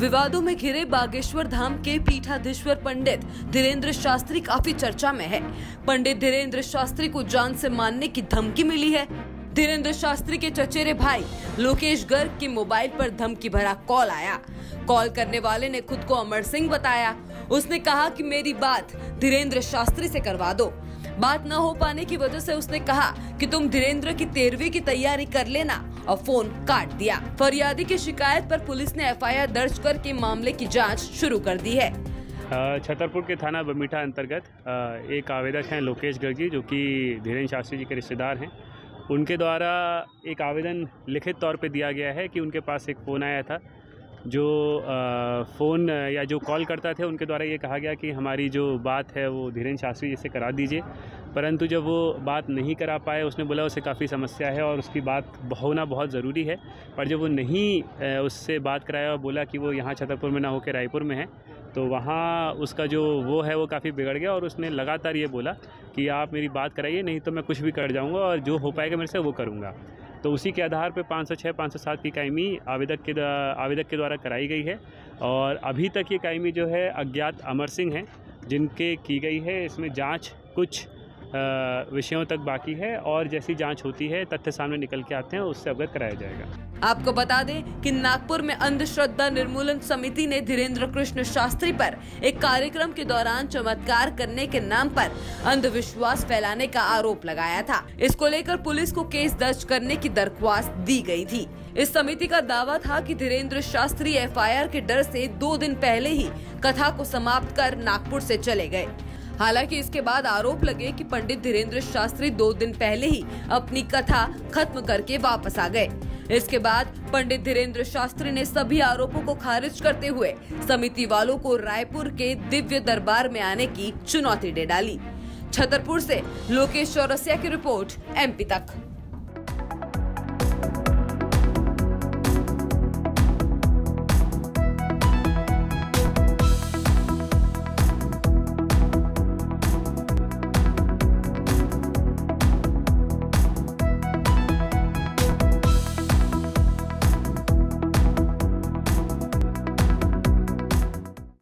विवादों में घिरे बागेश्वर धाम के पीठाधीश्वर पंडित धीरेंद्र शास्त्री काफी चर्चा में है। पंडित धीरेंद्र शास्त्री को जान से मारने की धमकी मिली है। धीरेंद्र शास्त्री के चचेरे भाई लोकेश गर्ग के मोबाइल पर धमकी भरा कॉल आया। कॉल करने वाले ने खुद को अमर सिंह बताया। उसने कहा कि मेरी बात धीरेंद्र शास्त्री से करवा दो। बात न हो पाने की वजह से उसने कहा कि तुम धीरेंद्र की 13वीं की तैयारी कर लेना और फोन काट दिया। फरियादी की शिकायत पर पुलिस ने एफआईआर दर्ज करके मामले की जांच शुरू कर दी है। छतरपुर के थाना बमीठा अंतर्गत एक आवेदक हैं लोकेश गर्ग जी, जो कि धीरेंद्र शास्त्री जी के रिश्तेदार हैं। उनके द्वारा एक आवेदन लिखित तौर पर दिया गया है कि उनके पास एक फ़ोन आया था, जो फ़ोन या जो कॉल करता थे उनके द्वारा ये कहा गया कि हमारी जो बात है वो धीरेंद्र शास्त्री जी से करा दीजिए। परंतु जब वो बात नहीं करा पाए, उसने बोला उसे काफ़ी समस्या है और उसकी बात होना बहुत ज़रूरी है। पर जब वो नहीं उससे बात कराया और बोला कि वो यहाँ छतरपुर में ना होकर रायपुर में है, तो वहाँ उसका जो वो है वो काफ़ी बिगड़ गया और उसने लगातार ये बोला कि आप मेरी बात कराइए, नहीं तो मैं कुछ भी कर जाऊँगा और जो हो पाएगा मेरे से वो करूँगा। तो उसी के आधार पर 506, 507 की कायमी आवेदक के द्वारा कराई गई है और अभी तक ये कायमी जो है अज्ञात अमर सिंह हैं जिनके की गई है। इसमें जांच कुछ विषयों तक बाकी है और जैसी जांच होती है, तथ्य सामने निकल के आते हैं, उससे अवगत कराया जाएगा। आपको बता दें कि नागपुर में अंधश्रद्धा निर्मूलन समिति ने धीरेंद्र कृष्ण शास्त्री पर एक कार्यक्रम के दौरान चमत्कार करने के नाम पर अंधविश्वास फैलाने का आरोप लगाया था। इसको लेकर पुलिस को केस दर्ज करने की दरख्वास्त दी गयी थी। इस समिति का दावा था कि धीरेंद्र शास्त्री एफआईआर के डर से 2 दिन पहले ही कथा को समाप्त कर नागपुर से चले गए। हालांकि इसके बाद आरोप लगे कि पंडित धीरेंद्र शास्त्री 2 दिन पहले ही अपनी कथा खत्म करके वापस आ गए। इसके बाद पंडित धीरेंद्र शास्त्री ने सभी आरोपों को खारिज करते हुए समिति वालों को रायपुर के दिव्य दरबार में आने की चुनौती दे डाली। छतरपुर से लोकेश चौरसिया की रिपोर्ट, एमपी तक।